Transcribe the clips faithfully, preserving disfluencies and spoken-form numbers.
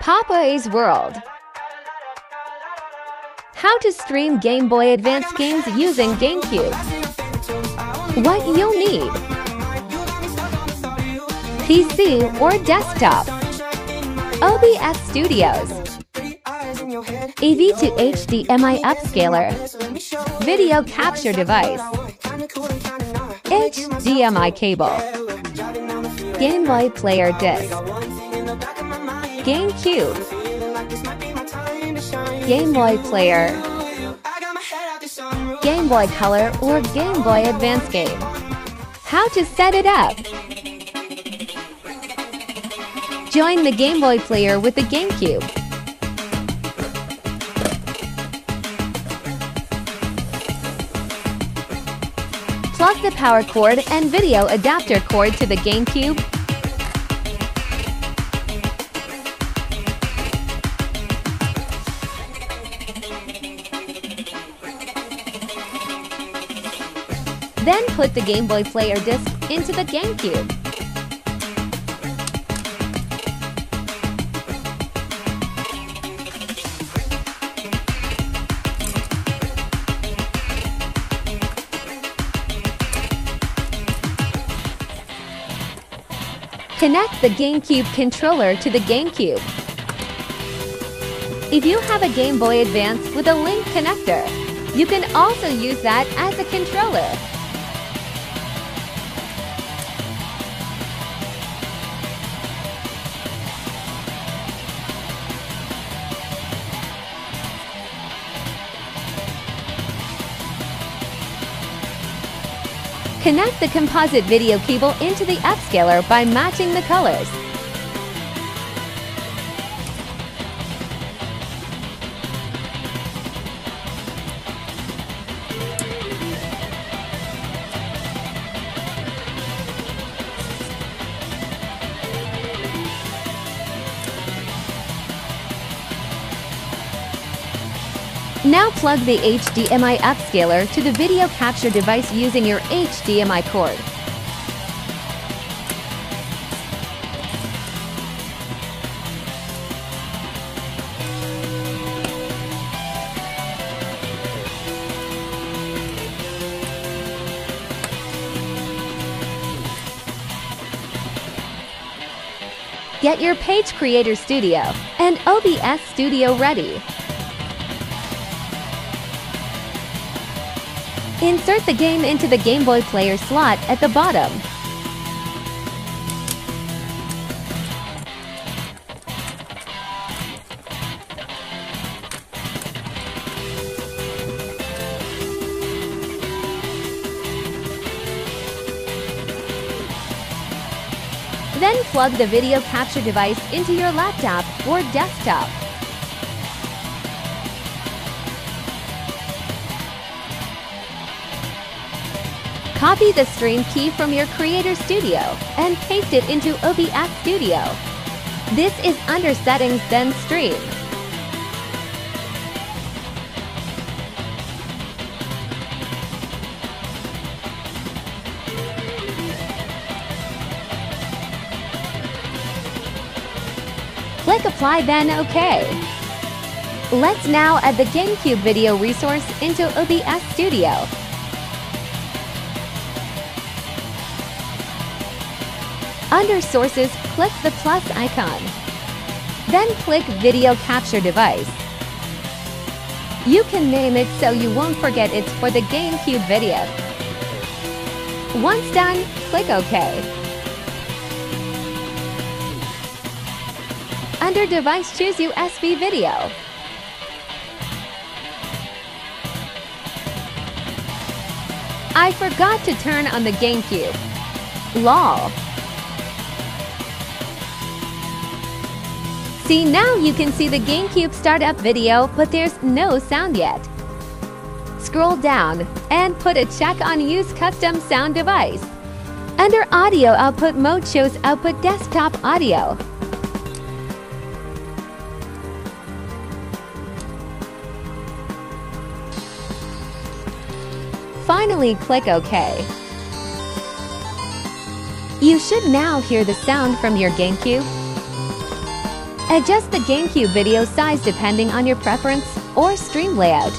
Papa A's World. How to stream Game Boy Advance games using GameCube. What you'll need: P C or desktop, O B S Studios, A V to H D M I upscaler, video capture device, H D M I cable, Game Boy Player disc, GameCube, Game Boy Player, Game Boy Color or Game Boy Advance game. How to set it up. Join the Game Boy Player with the GameCube. Plug the power cord and video adapter cord to the GameCube. Then put the Game Boy Player disc into the GameCube. Connect the GameCube controller to the GameCube. If you have a Game Boy Advance with a link connector, you can also use that as a controller. Connect the composite video cable into the upscaler by matching the colors. Now plug the H D M I upscaler to the video capture device using your H D M I cord. Get your Pages Creator Studio and O B S Studio ready. Insert the game into the Game Boy Player slot at the bottom. Then plug the video capture device into your laptop or desktop. Copy the stream key from your Creator Studio and paste it into O B S Studio. This is under Settings, then Stream. Click Apply, then OK. Let's now add the GameCube video resource into O B S Studio. Under Sources, click the plus icon. Then click Video Capture Device. You can name it so you won't forget it's for the GameCube video. Once done, click OK. Under Device, choose U S B Video. I forgot to turn on the GameCube. L O L. See, now you can see the GameCube startup video, but there's no sound yet. Scroll down and put a check on Use Custom Sound Device. Under Audio Output Mode, shows Output Desktop Audio. Finally, click OK. You should now hear the sound from your GameCube. Adjust the GameCube video size depending on your preference or stream layout.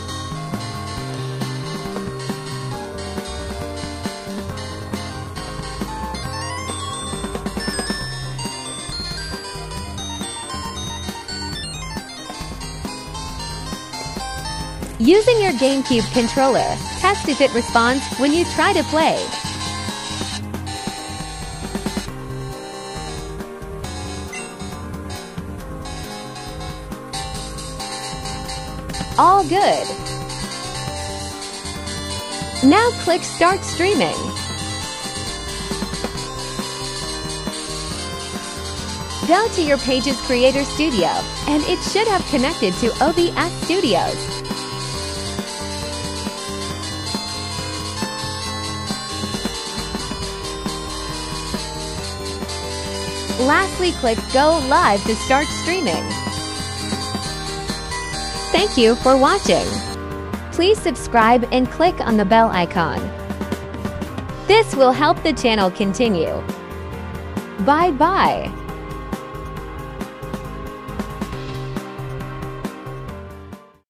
Using your GameCube controller, test if it responds when you try to play. All good. Now click Start Streaming. Go to your Pages Creator Studio, and it should have connected to O B S Studios. Lastly, click Go Live to start streaming. Thank you for watching. Please subscribe and click on the bell icon. This will help the channel continue. Bye bye.